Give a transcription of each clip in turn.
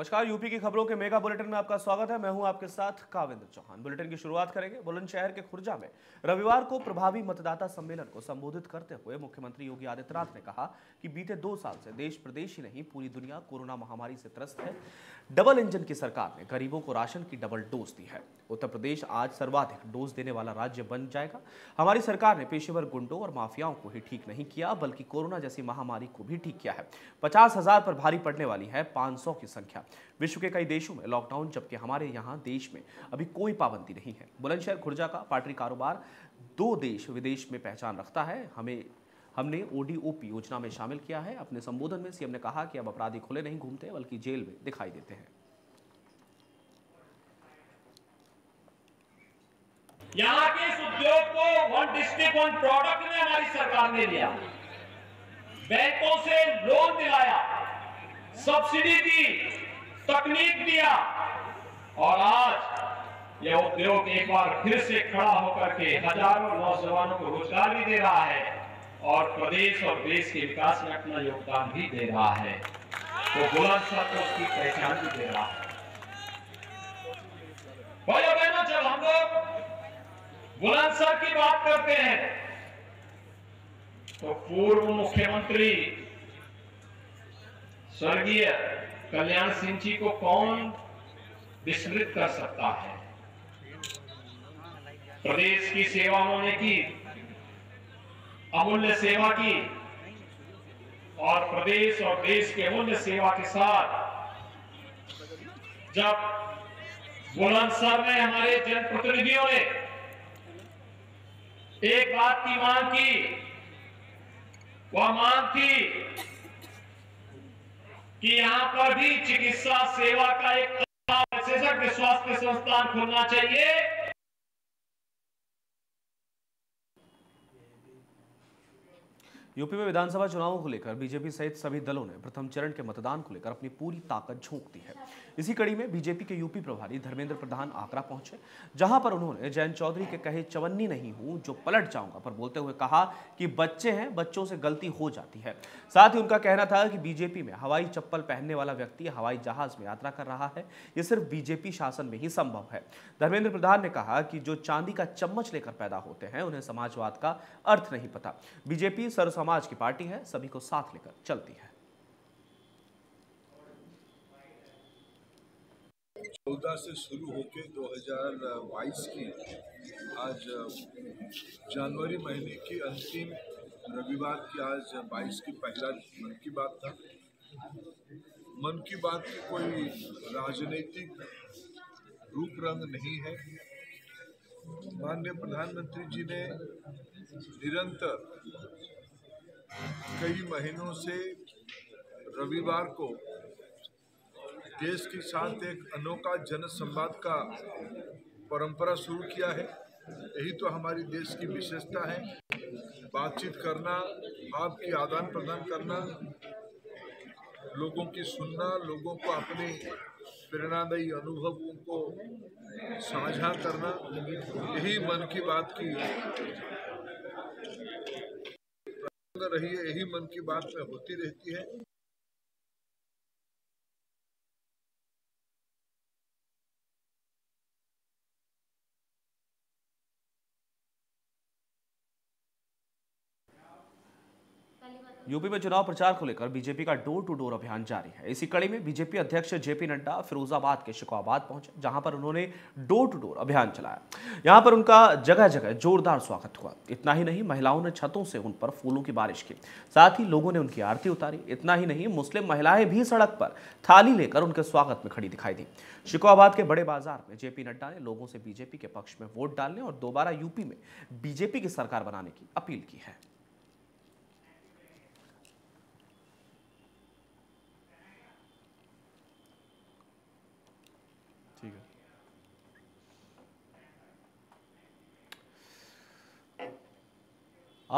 नमस्कार, यूपी की खबरों के मेगा बुलेटिन में आपका स्वागत है। मैं हूं आपके साथ कवेंद्र चौहान। बुलेटिन की शुरुआत करेंगे बुलंदशहर के खुर्जा में रविवार को प्रभावी मतदाता सम्मेलन को संबोधित करते हुए मुख्यमंत्री योगी आदित्यनाथ ने कहा कि बीते 2 साल से देश प्रदेश ही नहीं पूरी दुनिया कोरोना महामारी से त्रस्त है। डबल इंजन की सरकार ने गरीबों को राशन की डबल डोज दी है। उत्तर प्रदेश आज सर्वाधिक डोज देने वाला राज्य बन जाएगा। हमारी सरकार ने पेशेवर गुंडों और माफियाओं को ही ठीक नहीं किया बल्कि कोरोना जैसी महामारी को भी ठीक किया है। 50,000 पर भारी पड़ने वाली है 500 की संख्या। विश्व के कई देशों में लॉकडाउन, जबकि हमारे यहाँ देश में अभी कोई पाबंदी नहीं है। बुलंदशहर खुर्जा का पाटरी कारोबार 2 देश विदेश में पहचान रखता है। हमने ODOP योजना में शामिल किया है। अपने संबोधन में सीएम ने कहा कि अब अपराधी खुले नहीं घूमते बल्कि जेल में दिखाई देते हैं। यहाँ के इस उद्योग को वन डिस्ट्रिक्ट वन प्रोडक्ट में हमारी सरकार ने लिया, बैंकों से लोन दिलाया, सब्सिडी दी, तकनीक दिया और आज यह उद्योग एक बार फिर से खड़ा होकर के हजारों नौजवानों को रोजगार भी दे रहा है और प्रदेश और देश के विकास में अपना योगदान भी दे रहा है। तो बुलंदशहर को उसकी पहचान भी दे रहा है। भाइयों बहनों, जब हम लोग बुलंदशहर की बात करते हैं तो पूर्व मुख्यमंत्री स्वर्गीय कल्याण सिंह जी को कौन विस्मृत कर सकता है। प्रदेश की सेवा उन्होंने की, अमूल्य सेवा की और प्रदेश और देश के अमूल्य सेवा के साथ जब बुलंदशहर में हमारे जनप्रतिनिधियों ने एक बात की मांग की, वह मांग थी कि यहां पर भी चिकित्सा सेवा का एक विशेषज्ञ स्वास्थ्य संस्थान खोलना चाहिए। यूपी में विधानसभा चुनावों को लेकर बीजेपी सहित सभी दलों ने प्रथम चरण के मतदान को लेकर अपनी पूरी ताकत झोंक दी है। इसी कड़ी में बीजेपी के यूपी प्रभारी धर्मेंद्र प्रधान आगरा पहुंचे, जहां पर उन्होंने जयंत चौधरी के कहे चवन्नी नहीं हूं जो पलट जाऊंगा पर बोलते हुए कहा कि बच्चे हैं, बच्चों से गलती हो जाती है। साथ ही उनका कहना था कि बीजेपी में हवाई चप्पल पहनने वाला व्यक्ति हवाई जहाज में यात्रा कर रहा है, ये सिर्फ बीजेपी शासन में ही संभव है। धर्मेंद्र प्रधान ने कहा कि जो चांदी का चम्मच लेकर पैदा होते हैं उन्हें समाजवाद का अर्थ नहीं पता। बीजेपी सर्व समाज की पार्टी है, सभी को साथ लेकर चलती है। 14 से शुरू होकर 2022 की आज जनवरी महीने की अंतिम रविवार की आज 22 की पहला मन की बात था। मन की बात की कोई राजनीतिक रूप रंग नहीं है। माननीय प्रधानमंत्री जी ने निरंतर कई महीनों से रविवार को देश के साथ एक अनोखा जनसंवाद का परंपरा शुरू किया है। यही तो हमारी देश की विशेषता है, बातचीत करना, आपकी आदान प्रदान करना, लोगों की सुनना, लोगों को अपने प्रेरणादायी अनुभवों को साझा करना, यही मन की बात की रही है, यही मन की बात में होती रहती है। यूपी में चुनाव प्रचार को लेकर बीजेपी का डोर टू डोर अभियान जारी है। इसी कड़ी में बीजेपी अध्यक्ष जेपी नड्डा फिरोजाबाद के शिकोहाबाद पहुंचे, जहां पर उन्होंने डोर टू डोर अभियान चलाया। यहां पर उनका जगह जगह जोरदार स्वागत हुआ। इतना ही नहीं, महिलाओं ने छतों से उन पर फूलों की बारिश की, साथ ही लोगों ने उनकी आरती उतारी। इतना ही नहीं, मुस्लिम महिलाएं भी सड़क पर थाली लेकर उनके स्वागत में खड़ी दिखाई दी। शिकोहाबाद के बड़े बाजार में जेपी नड्डा ने लोगों से बीजेपी के पक्ष में वोट डालने और दोबारा यूपी में बीजेपी की सरकार बनाने की अपील की है।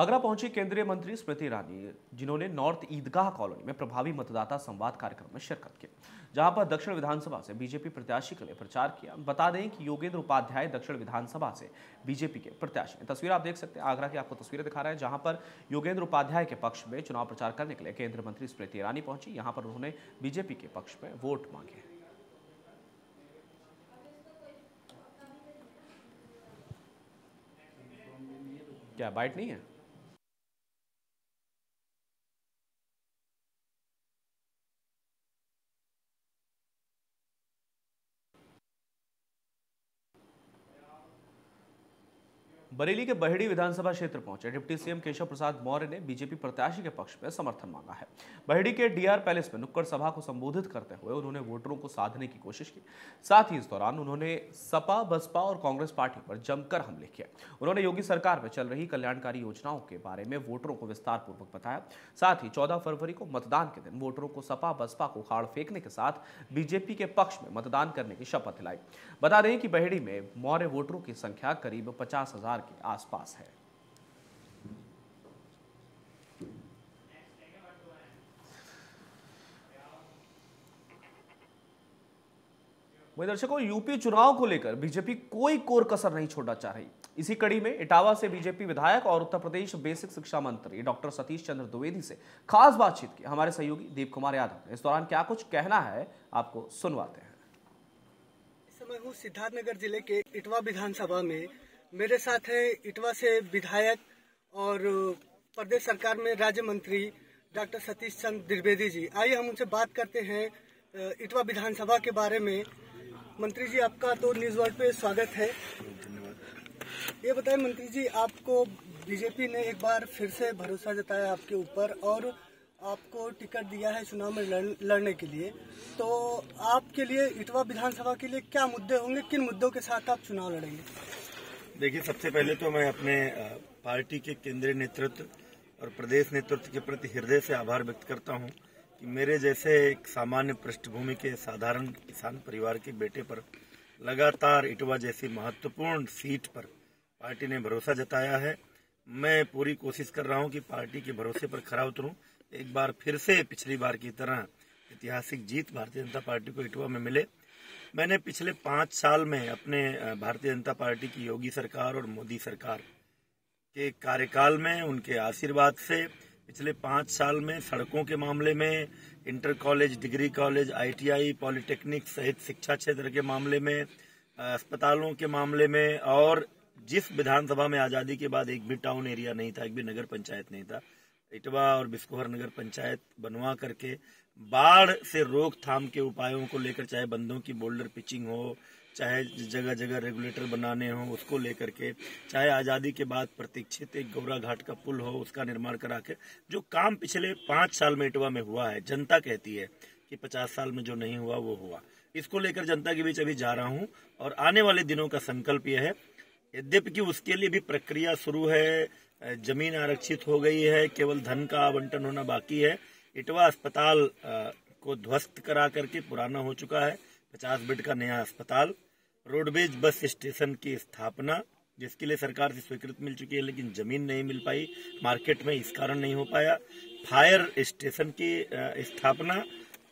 आगरा पहुंची केंद्रीय मंत्री स्मृति ईरानी, जिन्होंने नॉर्थ ईदगाह कॉलोनी में प्रभावी मतदाता संवाद कार्यक्रम में शिरकत की, जहां पर दक्षिण विधानसभा से बीजेपी प्रत्याशी के लिए प्रचार किया। बता दें कि योगेंद्र उपाध्याय दक्षिण विधानसभा से बीजेपी के प्रत्याशी हैं। तस्वीर आप देख सकते हैं, आगरा की आपको तस्वीरें दिखा रहे हैं, जहां पर योगेंद्र उपाध्याय के पक्ष में चुनाव प्रचार करने के लिए केंद्रीय मंत्री स्मृति ईरानी पहुंची। यहाँ पर उन्होंने बीजेपी के पक्ष में वोट मांगे। क्या बाइट नहीं है? बरेली के बहेड़ी विधानसभा क्षेत्र पहुंचे डिप्टी सीएम केशव प्रसाद मौर्य ने बीजेपी प्रत्याशी के पक्ष में समर्थन मांगा है। बहेड़ी के डीआर पैलेस में नुक्कड़ सभा को संबोधित करते हुए उन्होंने वोटरों को साधने की कोशिश की। साथ ही इस दौरान उन्होंने सपा, बसपा और कांग्रेस पार्टी पर जमकर हमले किए। उन्होंने योगी सरकार में चल रही कल्याणकारी योजनाओं के बारे में वोटरों को विस्तारपूर्वक बताया। साथ ही 14 फरवरी को मतदान के दिन वोटरों को सपा बसपा को उखाड़ फेंकने के साथ बीजेपी के पक्ष में मतदान करने की शपथ दिलाई। बता दें कि बहेड़ी में मौर्य वोटरों की संख्या करीब 50,000 के आसपास है। वहीं दर्शकों, यूपी चुनाव को लेकर बीजेपी कोई कोर कसर नहीं छोड़ना चाह रही। इसी कड़ी में इटावा से बीजेपी विधायक और उत्तर प्रदेश बेसिक शिक्षा मंत्री डॉक्टर सतीश चंद्र द्विवेदी से खास बातचीत की हमारे सहयोगी दीप कुमार यादव ने। इस दौरान क्या कुछ कहना है आपको सुनवाते हैं। इस समय हूँ सिद्धार्थनगर जिले के इटवा विधानसभा में। मेरे साथ है इटवा से विधायक और प्रदेश सरकार में राज्य मंत्री डॉक्टर सतीश चंद्र द्विवेदी जी। आइए हम उनसे बात करते हैं इटवा विधानसभा के बारे में। मंत्री जी, आपका तो न्यूज़ वर्ल्ड पे स्वागत है। धन्यवाद। ये बताएं मंत्री जी, आपको बीजेपी ने एक बार फिर से भरोसा जताया आपके ऊपर और आपको टिकट दिया है चुनाव में लड़ने के लिए, तो आपके लिए इटवा विधानसभा के लिए क्या मुद्दे होंगे, किन मुद्दों के साथ आप चुनाव लड़ेंगे? देखिए, सबसे पहले तो मैं अपने पार्टी के केंद्रीय नेतृत्व और प्रदेश नेतृत्व के प्रति हृदय से आभार व्यक्त करता हूं कि मेरे जैसे एक सामान्य पृष्ठभूमि के साधारण किसान परिवार के बेटे पर लगातार इटवा जैसी महत्वपूर्ण सीट पर पार्टी ने भरोसा जताया है। मैं पूरी कोशिश कर रहा हूं कि पार्टी के भरोसे पर खरा उतरूं। एक बार फिर से पिछली बार की तरह ऐतिहासिक जीत भारतीय जनता पार्टी को इटवा में मिले। मैंने पिछले 5 साल में अपने भारतीय जनता पार्टी की योगी सरकार और मोदी सरकार के कार्यकाल में उनके आशीर्वाद से पिछले 5 साल में सड़कों के मामले में, inter college, degree college, ITI, polytechnic सहित शिक्षा क्षेत्र के मामले में, अस्पतालों के मामले में, और जिस विधानसभा में आज़ादी के बाद एक भी टाउन एरिया नहीं था, एक भी नगर पंचायत नहीं था, इटवा और बिस्कोहर नगर पंचायत बनवा करके बाढ़ से रोकथाम के उपायों को लेकर, चाहे बंधों की बोल्डर पिचिंग हो, चाहे जगह जगह रेगुलेटर बनाने हो उसको लेकर के, चाहे आज़ादी के बाद प्रतीक्षित एक गौरा घाट का पुल हो उसका निर्माण करा के, जो काम पिछले 5 साल में इटवा में हुआ है, जनता कहती है कि 50 साल में जो नहीं हुआ वो हुआ, इसको लेकर जनता के बीच अभी जा रहा हूँ। और आने वाले दिनों का संकल्प यह है, यद्यपि कि उसके लिए भी प्रक्रिया शुरू है, जमीन आरक्षित हो गई है, केवल धन का आवंटन होना बाकी है। इटवा अस्पताल को ध्वस्त करा करके, पुराना हो चुका है, 50 बेड का नया अस्पताल, रोडवेज बस स्टेशन की स्थापना जिसके लिए सरकार से स्वीकृति मिल चुकी है लेकिन जमीन नहीं मिल पाई मार्केट में, इस कारण नहीं हो पाया, फायर स्टेशन की स्थापना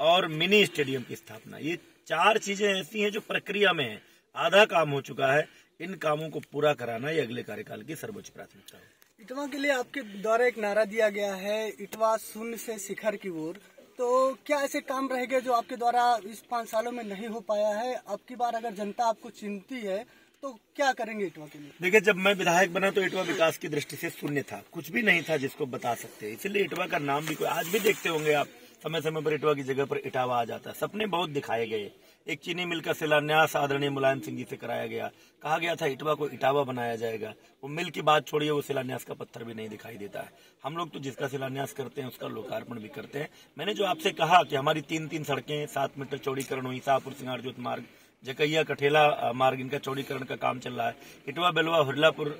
और मिनी स्टेडियम की स्थापना। ये 4 चीजें ऐसी हैं जो प्रक्रिया में है, आधा काम हो चुका है, इन कामों को पूरा कराना ये अगले कार्यकाल की सर्वोच्च प्राथमिकता है। इटवा के लिए आपके द्वारा एक नारा दिया गया है, इटवा शून्य से शिखर की ओर, तो क्या ऐसे काम रह गए जो आपके द्वारा इस 5 सालों में नहीं हो पाया है? अब की बार अगर जनता आपको चिंती है तो क्या करेंगे इटवा के लिए? देखिए, जब मैं विधायक बना तो इटवा विकास की दृष्टि से शून्य था, कुछ भी नहीं था जिसको बता सकते, इसीलिए इटवा का नाम भी कोई, आज भी देखते होंगे आप समय समय पर इटवा की जगह पर इटावा आ जाता है। सपने बहुत दिखाए गए, एक चीनी मिल का शिलान्यास आदरणीय मुलायम सिंह जी से कराया गया, कहा गया था इटवा को इटावा बनाया जाएगा, वो मिल की बात छोड़िए, वो शिलान्यास का पत्थर भी नहीं दिखाई देता है। हम लोग तो जिसका शिलान्यास करते हैं उसका लोकार्पण भी करते हैं। मैंने जो आपसे कहा कि हमारी 3-3 सड़कें, 7 मीटर चौड़ीकरण हुई, शाहपुर सिंगारजोत मार्ग, जकैया कठेला मार्ग, इनका चौड़ीकरण का काम चल रहा है। इटवा बेलवा हुरलापुर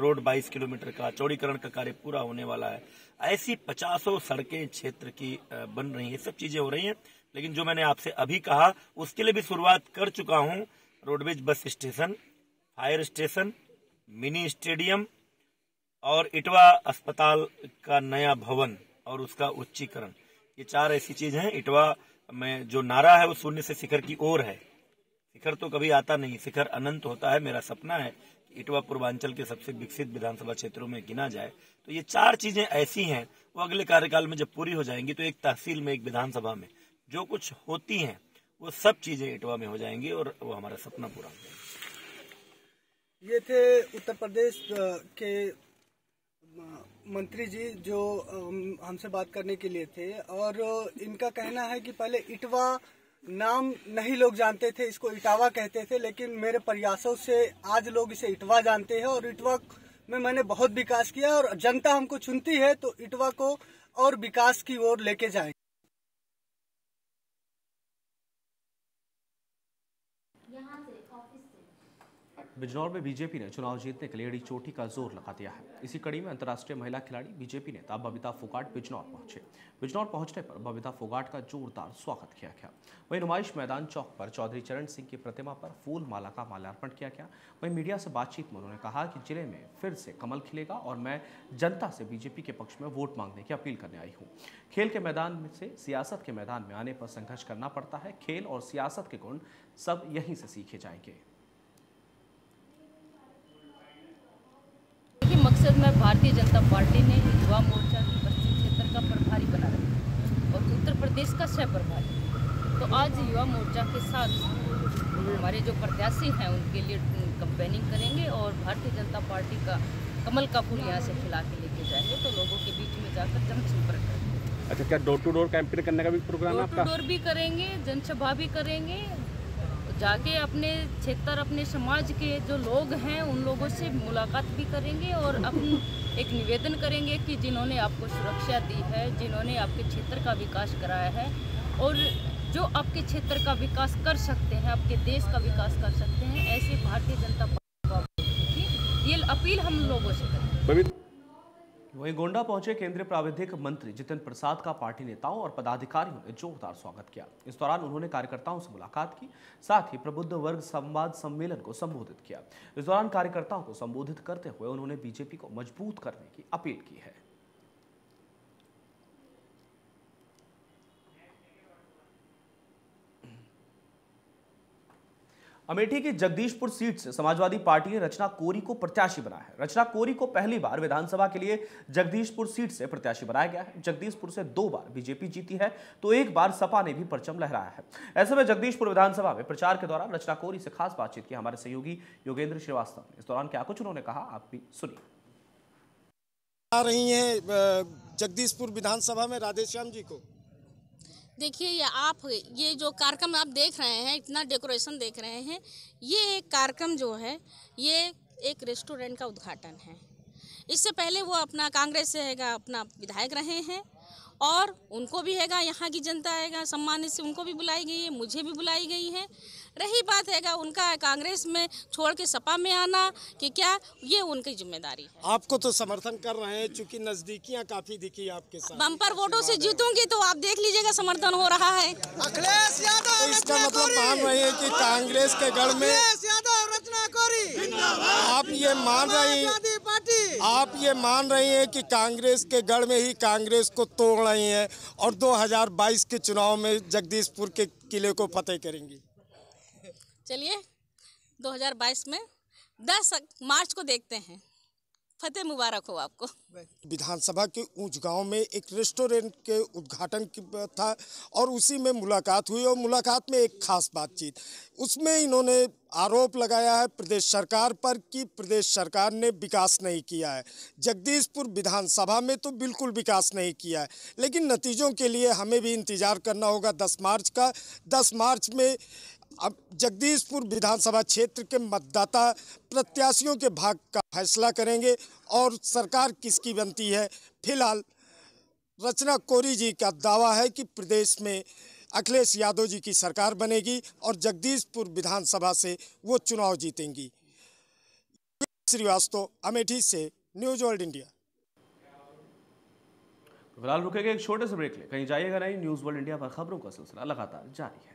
रोड 22 किलोमीटर का चौड़ीकरण का कार्य पूरा होने वाला है। ऐसी 50 सड़कें क्षेत्र की बन रही है, सब चीजें हो रही हैं। लेकिन जो मैंने आपसे अभी कहा उसके लिए भी शुरुआत कर चुका हूं, roadways bus station, fire station, mini stadium और इटवा अस्पताल का नया भवन और उसका उच्चीकरण, ये 4 ऐसी चीज हैं। इटवा में जो नारा है वो शून्य से शिखर की ओर है। शिखर तो कभी आता नहीं, शिखर अनंत होता है। मेरा सपना है कि इटवा पूर्वांचल के सबसे विकसित विधानसभा क्षेत्रों में गिना जाए। तो ये 4 चीजें ऐसी हैं, वो अगले कार्यकाल में जब पूरी हो जाएंगी तो एक तहसील में, एक विधानसभा में जो कुछ होती हैं वो सब चीजें इटवा में हो जाएंगी और वो हमारा सपना पूरा हो जाएगा। ये थे उत्तर प्रदेश के मंत्री जी जो हमसे बात करने के लिए थे, और इनका कहना है कि पहले इटवा नाम नहीं लोग जानते थे, इसको इटावा कहते थे, लेकिन मेरे प्रयासों से आज लोग इसे इटवा जानते हैं और इटवा में मैंने बहुत विकास किया और जनता हमको चुनती है, तो इटवा को और विकास की ओर लेके जाए। बिजनौर में बीजेपी ने चुनाव जीतने के लिए एड़ी चोटी का जोर लगा दिया है। इसी कड़ी में अंतर्राष्ट्रीय महिला खिलाड़ी बीजेपी नेता बबीता फोगाट बिजनौर पहुंचे। बिजनौर पहुंचने पर बबीता फोगाट का जोरदार स्वागत किया गया। वहीं नुमाइश मैदान चौक पर चौधरी चरण सिंह की प्रतिमा पर फूल माला का माल्यार्पण किया गया। वहीं मीडिया से बातचीत में उन्होंने कहा कि जिले में फिर से कमल खिलेगा और मैं जनता से बीजेपी के पक्ष में वोट मांगने की अपील करने आई हूँ। खेल के मैदान से सियासत के मैदान में आने पर संघर्ष करना पड़ता है। खेल और सियासत के गुण सब यहीं से सीखे जाएंगे। मकसद में भारतीय जनता पार्टी ने युवा मोर्चा की पश्चिम क्षेत्र का प्रभारी बना रखा और उत्तर प्रदेश का सह प्रभारी। तो आज युवा मोर्चा के साथ हमारे जो प्रत्याशी हैं उनके लिए कैंपेनिंग करेंगे और भारतीय जनता पार्टी का कमल का फूल यहाँ से खिला के लेके जाएंगे, तो लोगों के बीच में जाकर जनसंपर्क करेंगे। अच्छा, क्या डोर टू डोर कैंपेन करने का भी प्रोग्राम है? डोर टू डोर भी करेंगे, जनसभा भी करेंगे, जाके अपने क्षेत्र अपने समाज के जो लोग हैं उन लोगों से मुलाकात भी करेंगे और अपनी एक निवेदन करेंगे कि जिन्होंने आपको सुरक्षा दी है, जिन्होंने आपके क्षेत्र का विकास कराया है और जो आपके क्षेत्र का विकास कर सकते हैं, आपके देश का विकास कर सकते हैं, ऐसे भारतीय जनता पार्टी की ये अपील हम लोगों से करेंगे। वहीं गोंडा पहुंचे केंद्रीय प्राविधिक मंत्री जितिन प्रसाद का पार्टी नेताओं और पदाधिकारियों ने जोरदार स्वागत किया। इस दौरान उन्होंने कार्यकर्ताओं से मुलाकात की, साथ ही प्रबुद्ध वर्ग संवाद सम्मेलन को संबोधित किया। इस दौरान कार्यकर्ताओं को संबोधित करते हुए उन्होंने बीजेपी को मजबूत करने की अपील की है। अमेठी की जगदीशपुर सीट से समाजवादी पार्टी ने रचना कोरी को प्रत्याशी बनाया है। रचना कोरी को पहली बार विधानसभा के लिए जगदीशपुर सीट से प्रत्याशी बनाया गया है। जगदीशपुर से दो बार बीजेपी जीती है तो एक बार सपा ने भी परचम लहराया है। ऐसे में जगदीशपुर विधानसभा में प्रचार के दौरान रचना कोरी से खास बातचीत की हमारे सहयोगी योगेंद्र श्रीवास्तव ने। इस दौरान क्या कुछ उन्होंने कहा, आप भी सुनिए। आ रही है जगदीशपुर विधानसभा में राधेश्याम जी को, देखिए ये आप ये जो कार्यक्रम आप देख रहे हैं, इतना डेकोरेशन देख रहे हैं, ये एक कार्यक्रम जो है ये एक रेस्टोरेंट का उद्घाटन है। इससे पहले वो अपना कांग्रेस से हैगा अपना विधायक रहे हैं और उनको भी हैगा यहाँ की जनता हैगा सम्मानित से उनको भी बुलाई गई है, मुझे भी बुलाई गई है। रही बात हैगा उनका कांग्रेस में छोड़ के सपा में आना कि क्या ये उनकी जिम्मेदारी है। आपको तो समर्थन कर रहे हैं चूँकि नज़दीकियाँ काफ़ी दिखी आपके साथ। बम्पर वोटों से जीतूंगी तो आप देख लीजिएगा समर्थन हो रहा है। अखिलेश यादव, इसका मतलब मान रहे हैं कि कांग्रेस के गढ़ में आप ये मान रही हैं कि कांग्रेस के गढ़ में ही कांग्रेस को तोड़ रही हैं और 2022 के चुनाव में जगदीशपुर के किले को फतेह करेंगी। चलिए 2022 में 10 मार्च को देखते हैं। फतेह मुबारक हो आपको। विधानसभा के ऊंच गांव में एक रेस्टोरेंट के उद्घाटन था और उसी में मुलाकात हुई और मुलाकात में एक खास बातचीत, उसमें इन्होंने आरोप लगाया है प्रदेश सरकार पर कि प्रदेश सरकार ने विकास नहीं किया है। जगदीशपुर विधानसभा में तो बिल्कुल विकास नहीं किया है, लेकिन नतीजों के लिए हमें भी इंतज़ार करना होगा 10 मार्च का। 10 मार्च में अब जगदीशपुर विधानसभा क्षेत्र के मतदाता प्रत्याशियों के भाग का फैसला करेंगे और सरकार किसकी बनती है। फिलहाल रचना कोरी जी का दावा है कि प्रदेश में अखिलेश यादव जी की सरकार बनेगी और जगदीशपुर विधानसभा से वो चुनाव जीतेंगी। श्रीवास्तव, अमेठी से न्यूज़ वर्ल्ड इंडिया। फिलहाल रुकेंगे एक छोटे से ब्रेक ले, कहीं जाइएगा नहीं। न्यूज़ वर्ल्ड इंडिया पर खबरों का सिलसिला लगातार जारी है।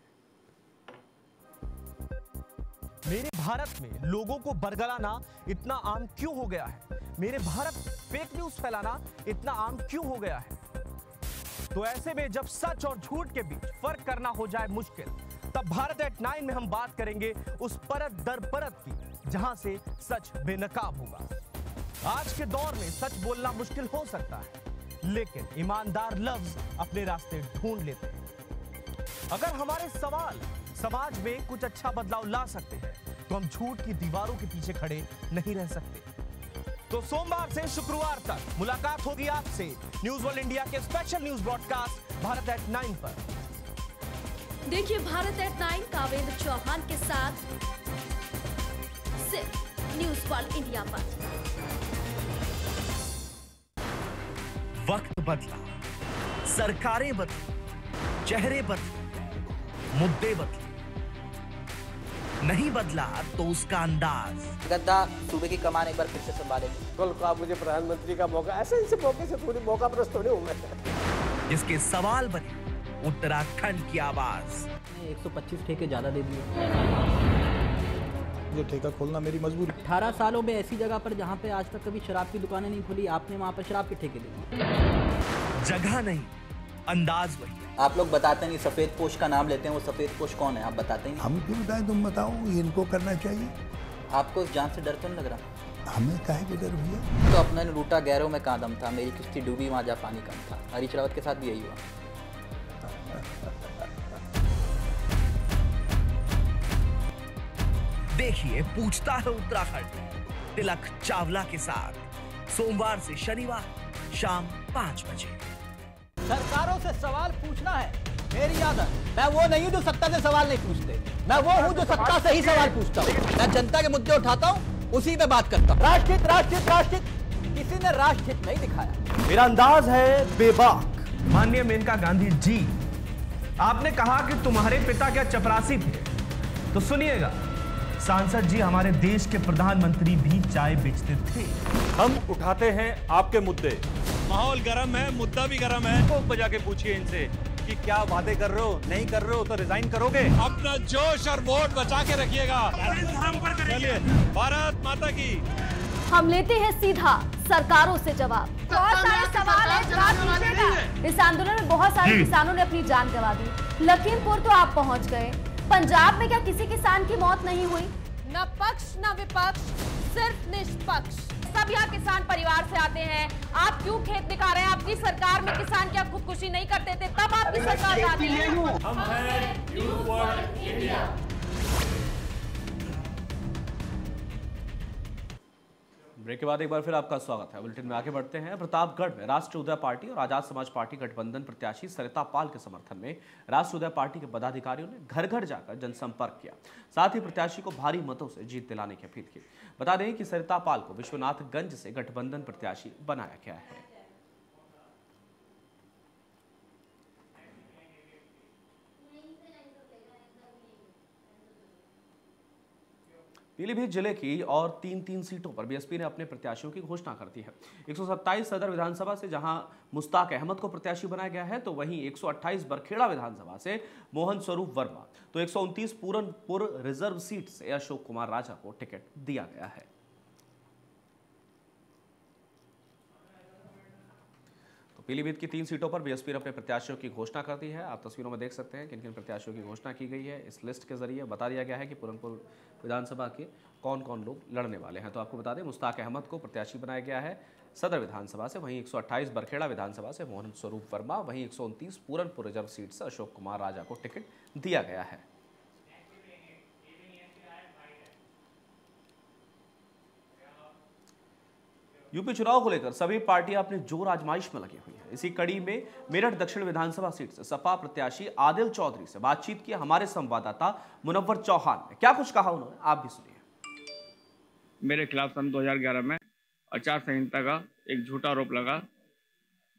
मेरे भारत में लोगों को बरगलाना इतना आम क्यों हो गया है? मेरे भारत में फेक न्यूज फैलाना इतना आम क्यों हो गया है? तो ऐसे में जब सच और झूठ के बीच फर्क करना हो जाए मुश्किल, तब भारत एट 9 में हम बात करेंगे उस परत दर परत की जहां से सच बेनकाब होगा। आज के दौर में सच बोलना मुश्किल हो सकता है, लेकिन ईमानदार लफ्ज अपने रास्ते ढूंढ लेते हैं। अगर हमारे सवाल समाज में कुछ अच्छा बदलाव ला सकते हैं तो हम झूठ की दीवारों के पीछे खड़े नहीं रह सकते। तो सोमवार से शुक्रवार तक मुलाकात होगी आपसे न्यूज़ वर्ल्ड इंडिया के special news broadcast Bharat at 9 पर। देखिए भारत एट 9 कवेंद्र चौहान के साथ सिर्फ न्यूज़ वर्ल्ड इंडिया पर। वक्त बदला, सरकारें बदली, चेहरे बदले, मुद्दे बदले, नहीं बदला तो उसका अंदाज। गद्दा सूबे की कमान एक बार फिर से संभालेंगे। कल का मुझे प्रधानमंत्री का मौका, ऐसे इनसे मौके से पूरी मौका प्रस्त होने होंगे। जिसके सवाल बने उत्तराखंड की आवाज। 125 ठेके ज्यादा दे दिए। जो ठेका खोलना मेरी मजबूरी। 18 सालों में ऐसी जगह पर जहाँ पे आज तक कभी शराब की दुकानें नहीं खुली, आपने वहाँ पर शराब के ठेके दे दिए। जगह नहीं, अंदाज वही। आप लोग बताते नहीं, सफेद पोश का नाम लेते हैं, वो सफेद पोश कौन है आप बताते नहीं। हम क्यों बताएं, तुम बताओ, इनको करना चाहिए। आपको जान से डर तो नहीं लग रहा? हमें काहे के डर भैया? तो अपना लूटा गैरों में कहाँ दम था, मेरी किश्ती डूबी वहाँ जा पानी कम था। हरीश रावत के साथ भी यही हुआ। देखिए पूछता है उत्तराखंड तिलक चावला के साथ सोमवार से शनिवार शाम 5 बजे। सरकारों से सवाल पूछना है मेरी आदत। मैं वो नहीं हूँ जो सत्ता से सवाल नहीं पूछते, मैं वो हूँ जो सत्ता से ही सवाल पूछता हूँ। मैं जनता के मुद्दे उठाता हूँ, उसी पे बात करता हूँ। राष्ट्रहित राष्ट्रहित राष्ट्रहित, किसी ने राष्ट्रहित नहीं दिखाया। मेरा अंदाज है बेबाक। माननीय मेनका गांधी जी, आपने कहा कि तुम्हारे पिता क्या चपरासी थे, तो सुनिएगा सांसद जी, हमारे देश के प्रधानमंत्री भी चाय बेचते थे। हम उठाते हैं आपके मुद्दे। माहौल गर्म है, मुद्दा भी गर्म है, तो बजा के पूछिए इनसे कि क्या वादे कर रहे हो, नहीं कर रहे हो तो रिजाइन करोगे। अपना जोश और वोट बचा के रखिएगा। चलिए भारत माता की। हम लेते हैं सीधा सरकारों से जवाब। बहुत सारे सवाल है जवाब पूछेगा। इस आंदोलन में बहुत सारे किसानों ने अपनी जान गंवा दी। लखीमपुर तो आप पहुँच गए। पंजाब में क्या किसी किसान की मौत नहीं हुई? न पक्ष न विपक्ष, सिर्फ निष्पक्ष। सब यहाँ किसान परिवार से आते हैं। आप क्यों खेत दिखा रहे हैं? आपकी सरकार में किसान क्या खुदकुशी नहीं करते थे? तब आपकी सरकार आती है। हम हैं न्यू वर्ल्ड इंडिया। ब्रेक के बाद एक बार फिर आपका स्वागत है। बुलेटिन में आगे बढ़ते हैं। प्रतापगढ़ में राष्ट्रीय उदय पार्टी और आजाद समाज पार्टी गठबंधन प्रत्याशी सरिता पाल के समर्थन में राष्ट्रीय उदय पार्टी के पदाधिकारियों ने घर घर जाकर जनसंपर्क किया, साथ ही प्रत्याशी को भारी मतों से जीत दिलाने की अपील की। बता दें कि सरिता पाल को विश्वनाथगंज से गठबंधन प्रत्याशी बनाया गया है। पीलीभीत जिले की और 3-3 सीटों पर बीएसपी ने अपने प्रत्याशियों की घोषणा कर दी है। 127 सदर विधानसभा से जहां मुस्ताक अहमद को प्रत्याशी बनाया गया है, तो वहीं 128 बरखेड़ा विधानसभा से मोहन स्वरूप वर्मा, तो 129 पूरनपुर रिजर्व सीट से अशोक कुमार राजा को टिकट दिया गया है। तो पीलीभीत की 3 सीटों पर बीएसपी ने अपने प्रत्याशियों की घोषणा कर दी है। आप तस्वीरों में देख सकते हैं किन किन प्रत्याशियों की घोषणा की गई है। इस लिस्ट के जरिए बता दिया गया है कि पूरनपुर विधानसभा के कौन कौन लोग लड़ने वाले हैं। तो आपको बता दें मुस्ताक अहमद को प्रत्याशी बनाया गया है सदर विधानसभा से, वहीं 128 बरखेड़ा विधानसभा से मोहन स्वरूप वर्मा, वहीं 129 पूरनपुर रिजर्व सीट से अशोक कुमार राजा को टिकट दिया गया है। यूपी चुनाव को लेकर सभी पार्टियां अपने जोर आजमाइश में लगी हुई है। इसी कड़ी में मेरठ दक्षिण विधानसभा सीट से सपा प्रत्याशी आदिल चौधरी से बातचीत की हमारे संवाददाता मुनव्वर चौहान ने। क्या कुछ कहा उन्होंने, आप भी सुनिए। मेरे खिलाफ सन 2011 में आचार संहिता का एक झूठा आरोप लगा,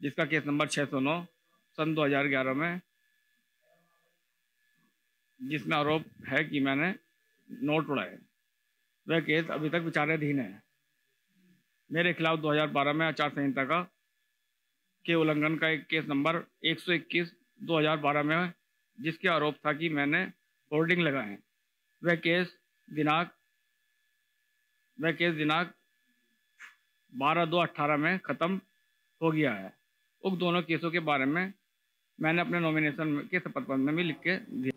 जिसका केस नंबर 609 सन 2011 में, जिसमें आरोप है कि मैंने नोट उड़ाए। वह केस अभी तक विचाराधीन है। मेरे खिलाफ 2012 में आचार संहिता का के उल्लंघन का एक केस नंबर 121 2012 में, जिसके आरोप था कि मैंने होर्डिंग लगाए। वह केस दिनांक 12/2/18 में ख़त्म हो गया है। उक्त दोनों केसों के बारे में मैंने अपने नॉमिनेशन के शपथ पत्र में भी लिख के दिया।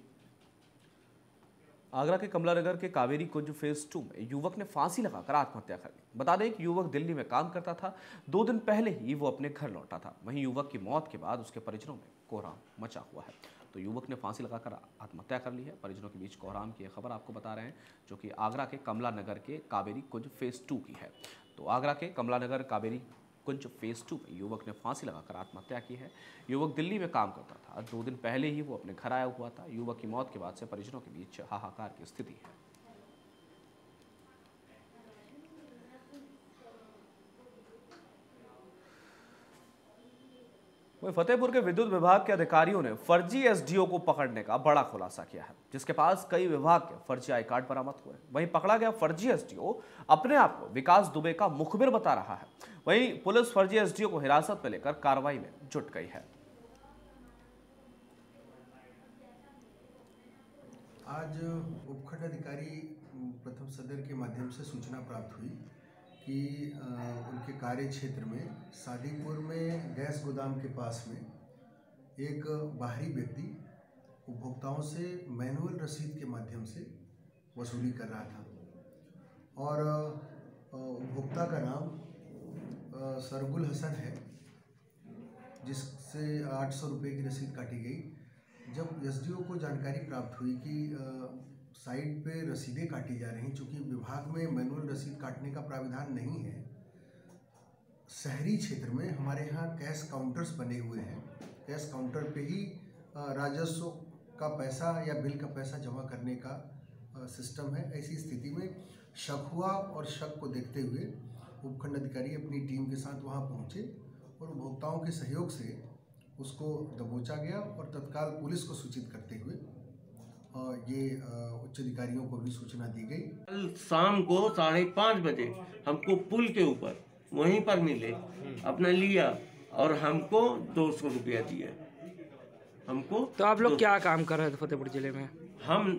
आगरा के कमला नगर के कावेरी कुंज फेज 2 में युवक ने फांसी लगाकर आत्महत्या कर ली। बता दें कि युवक दिल्ली में काम करता था। 2 दिन पहले ही वो अपने घर लौटा था। वहीं युवक की मौत के बाद उसके परिजनों में कोहराम मचा हुआ है। तो युवक ने फांसी लगाकर आत्महत्या कर ली है। परिजनों के बीच कोहराम की खबर आपको बता रहे हैं, जो कि आगरा के कमला नगर के कावेरी कुंज फेज 2 की है। तो आगरा के कमला नगर कावेरी कुंज फेज 2 में युवक ने फांसी लगाकर आत्महत्या की है। युवक दिल्ली में काम करता था, 2 दिन पहले ही वो अपने घर आया हुआ था। युवक की मौत के बाद से परिजनों के बीच हाहाकार की स्थिति है। वहीं फतेहपुर के विद्युत विभाग के अधिकारियों ने फर्जी एसडीओ को पकड़ने का बड़ा खुलासा किया है, जिसके पास कई विभाग के फर्जी आई कार्ड बरामद हुए। वहीं पकड़ा गया फर्जी एसडीओ अपने आप को विकास दुबे का मुखबिर बता रहा है। वहीं पुलिस फर्जी एसडीओ को हिरासत में लेकर कार्रवाई में जुट गई है। आज उपखंड अधिकारी प्रथम सदर के माध्यम से सूचना प्राप्त हुई कि उनके कार्य क्षेत्र में सादीपुर में गैस गोदाम के पास में एक बाहरी व्यक्ति उपभोक्ताओं से मैनुअल रसीद के माध्यम से वसूली कर रहा था और उपभोक्ता का नाम सरगुल हसन है, जिससे 800 रुपये की रसीद काटी गई। जब एसडीओ को जानकारी प्राप्त हुई कि साइट पे रसीदें काटी जा रही हैं, चूँकि विभाग में मैनुअल रसीद काटने का प्राविधान नहीं है, शहरी क्षेत्र में हमारे यहाँ कैश काउंटर्स बने हुए हैं। कैश काउंटर पे ही राजस्व का पैसा या बिल का पैसा जमा करने का सिस्टम है। ऐसी स्थिति में शक हुआ और शक को देखते हुए उपखंड अधिकारी अपनी टीम के साथ वहाँ पहुँचे और उपभोक्ताओं के सहयोग से उसको दबोचा गया और तत्काल पुलिस को सूचित करते हुए ये उच्च अधिकारियों को भी सूचना दी गई। कल शाम को 5:30 बजे हमको पुल के ऊपर वहीं पर मिले, अपना लिया और हमको 200 रुपया दिया हमको। तो आप लोग क्या काम कर रहे थे फतेहपुर जिले में? हम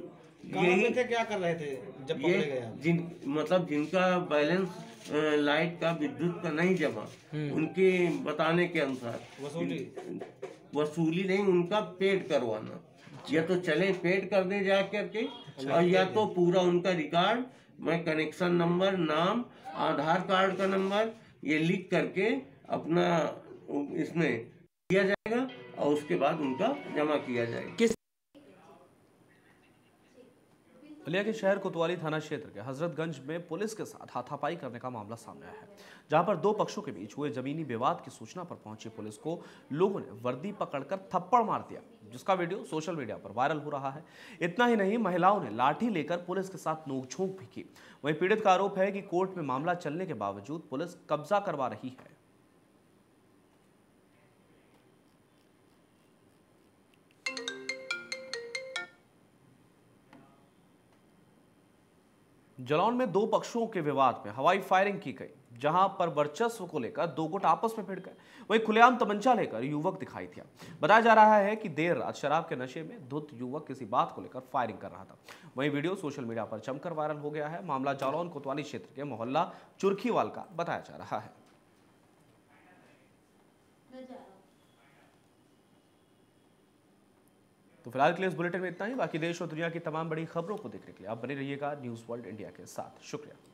यही क्या कर रहे थे जब पकड़े गए? मतलब जिनका बैलेंस लाइट का विद्युत का नहीं जमा, उनके बताने के अनुसार वसूली नहीं, उनका पेड करवाना, या तो चले पेड कर दे जा करके और या तो पूरा उनका रिकॉर्ड में कनेक्शन नंबर, नाम, आधार कार्ड का नंबर ये लिख करके अपना इसमें किया जाएगा और उसके बाद उनका जमा किया जाएगा। बलिया के शहर कोतवाली थाना क्षेत्र के हजरतगंज में पुलिस के साथ हाथापाई करने का मामला सामने आया है, जहां पर 2 पक्षों के बीच हुए जमीनी विवाद की सूचना पर पहुंची पुलिस को लोगों ने वर्दी पकड़कर थप्पड़ मार दिया, जिसका वीडियो सोशल मीडिया पर वायरल हो रहा है। इतना ही नहीं, महिलाओं ने लाठी लेकर पुलिस के साथ नोकझोंक भी की। वहीं पीड़ित का आरोप है कि कोर्ट में मामला चलने के बावजूद पुलिस कब्जा करवा रही है। जलौन में 2 पक्षों के विवाद में हवाई फायरिंग की गई, जहां पर वर्चस्व को लेकर 2 गुट आपस में भिड़ गए। वहीं खुलेआम तमंचा लेकर युवक दिखाई दिया। बताया जा रहा है कि देर रात शराब के नशे में धुत युवक किसी बात को लेकर फायरिंग कर रहा था। वहीं वीडियो सोशल मीडिया पर जमकर वायरल हो गया है। मामला जालौन कोतवाली क्षेत्र के मोहल्ला चुरखीवाल का बताया जा रहा है। तो फिलहाल के लिए इस बुलेटिन में इतना ही। बाकी देश और दुनिया की तमाम बड़ी खबरों को देखने के लिए आप बने रहिएगा न्यूज़ वर्ल्ड इंडिया के साथ। शुक्रिया।